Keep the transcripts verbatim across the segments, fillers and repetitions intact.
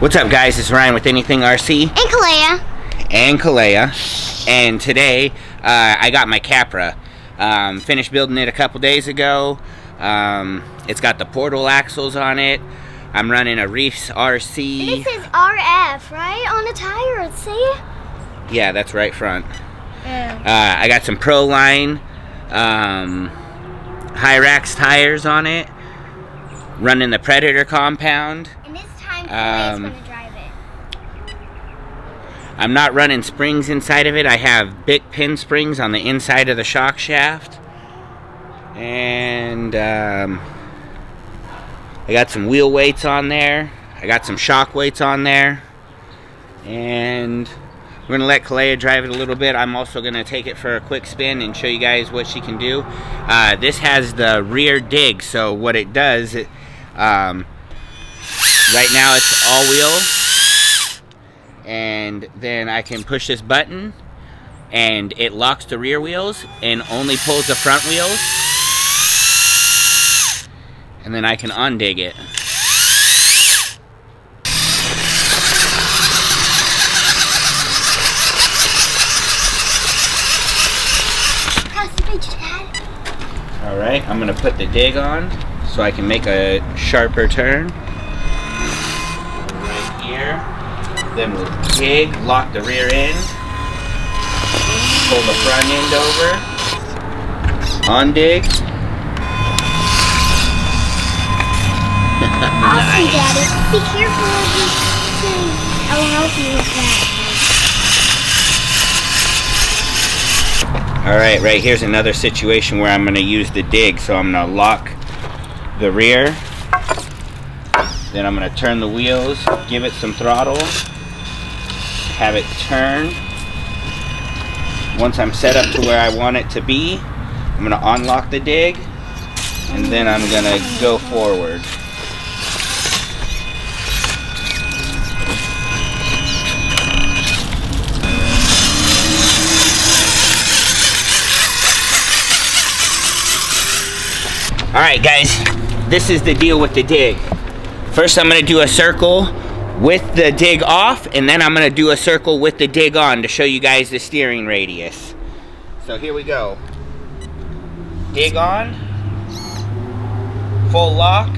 What's up, guys? It's Ryan with Anything R C. And Kalea. And Kalea. And today, uh, I got my Capra. Um, finished building it a couple days ago. Um, it's got the portal axles on it. I'm running a Reefs R C. This is R F, right? On the tire, see? Yeah, that's right front. Mm. Uh, I got some Proline um, Hyrax tires on it. Running the Predator compound. And this time um, going to drive it. I'm not running springs inside of it. I have big pin springs on the inside of the shock shaft. And um, I got some wheel weights on there. I got some shock weights on there. And we're going to let Kalea drive it a little bit. I'm also going to take it for a quick spin and show you guys what she can do. Uh, this has the rear dig, so what it does, it, um, right now it's all wheel. And then I can push this button, and it locks the rear wheels and only pulls the front wheels. And then I can undig it. Alright, I'm going to put the dig on so I can make a sharper turn. Right here. Then we'll dig, lock the rear end, pull the front end over, undig. I'll see, Daddy. Be careful of this thing. I'll help you with that. Alright, right here's another situation where I'm going to use the dig. So I'm going to lock the rear. Then I'm going to turn the wheels, give it some throttle, have it turn. Once I'm set up to where I want it to be, I'm going to unlock the dig, and then I'm going to go forward. Alright guys, this is the deal with the dig. First I'm going to do a circle with the dig off, and then I'm going to do a circle with the dig on to show you guys the steering radius. So here we go. Dig on, full lock,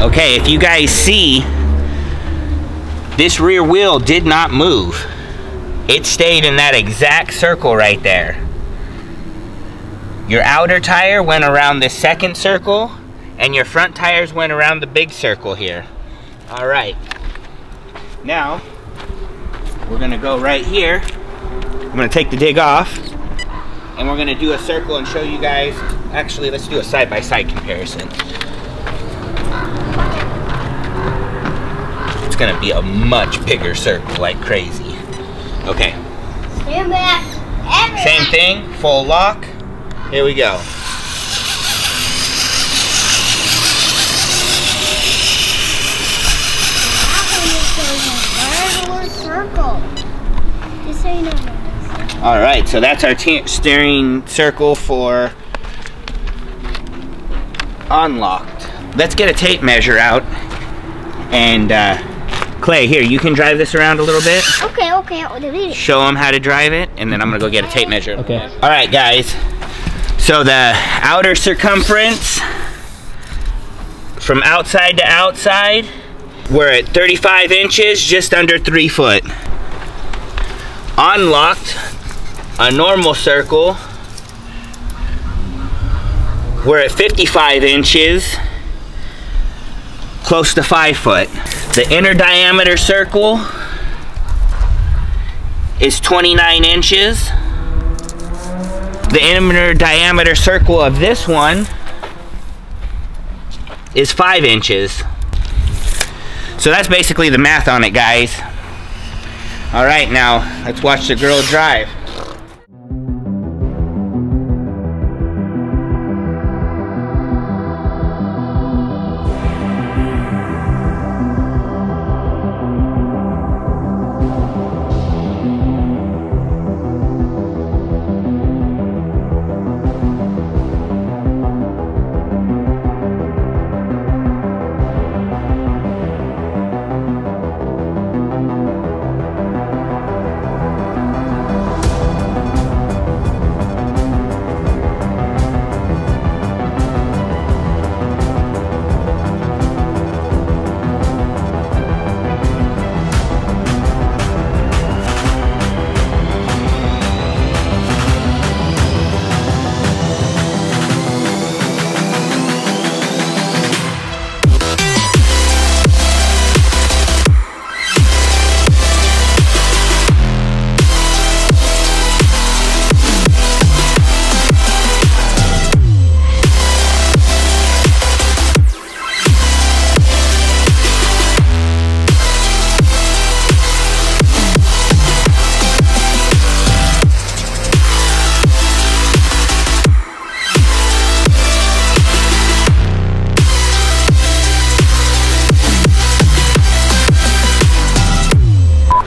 okay. If you guys see, this rear wheel did not move. It stayed in that exact circle right there. Your outer tire went around the second circle, and your front tires went around the big circle here. All right, now we're gonna go right here. I'm gonna take the dig off, and we're gonna do a circle and show you guys. Actually, let's do a side-by-side comparison. Going to be a much bigger circle, like crazy. Okay. Stand back. Everybody. Same thing, full lock. Here we go. All right, so that's our steering circle for unlocked. Let's get a tape measure out and uh, Clay, here, you can drive this around a little bit. Okay, okay. Show them how to drive it, and then I'm gonna go get a tape measure. Okay. All right, guys. So the outer circumference from outside to outside, we're at thirty-five inches, just under three foot. Unlocked, a normal circle, we're at fifty-five inches, close to five foot. The inner diameter circle is twenty-nine inches. The inner diameter circle of this one is five inches. So that's basically the math on it, guys. All right, now let's watch the girl drive.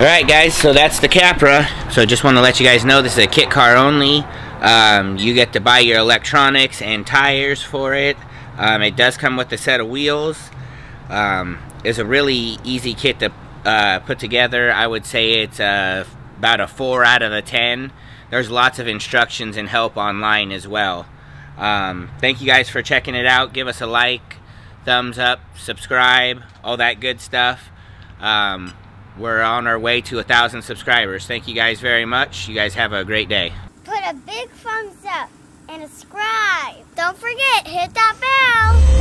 Alright guys, so that's the Capra. So just want to let you guys know this is a kit car only. Um, you get to buy your electronics and tires for it. Um, it does come with a set of wheels. Um, it's a really easy kit to uh, put together. I would say it's uh, about a four out of a ten. There's lots of instructions and help online as well. Um, thank you guys for checking it out. Give us a like, thumbs up, subscribe, all that good stuff. Um, We're on our way to a thousand subscribers. Thank you guys very much. You guys have a great day. Put a big thumbs up and subscribe. Don't forget, hit that bell.